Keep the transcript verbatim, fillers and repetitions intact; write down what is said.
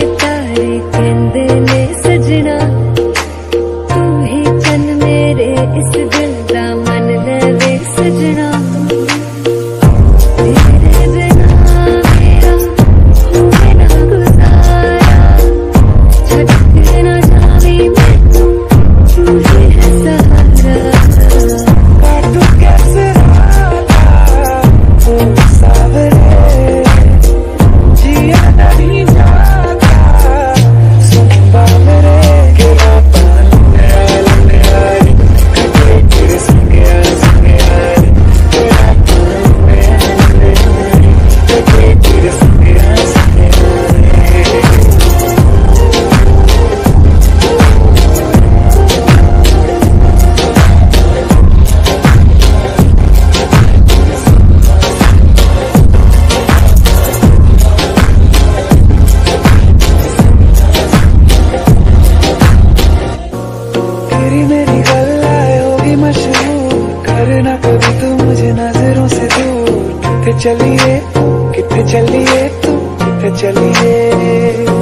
तारे कहंदे ने सजना तू ही चन मेरे इस दिल दा मन ले वे सजना। तेरे बिना मेरा होवे ना गुजारा, छटक ना जावी मैं तू ही है सहारा। करना कभी तू मुझे नजरों से दूर, किथे चलिए किथे चलिए तू किथे चलिए।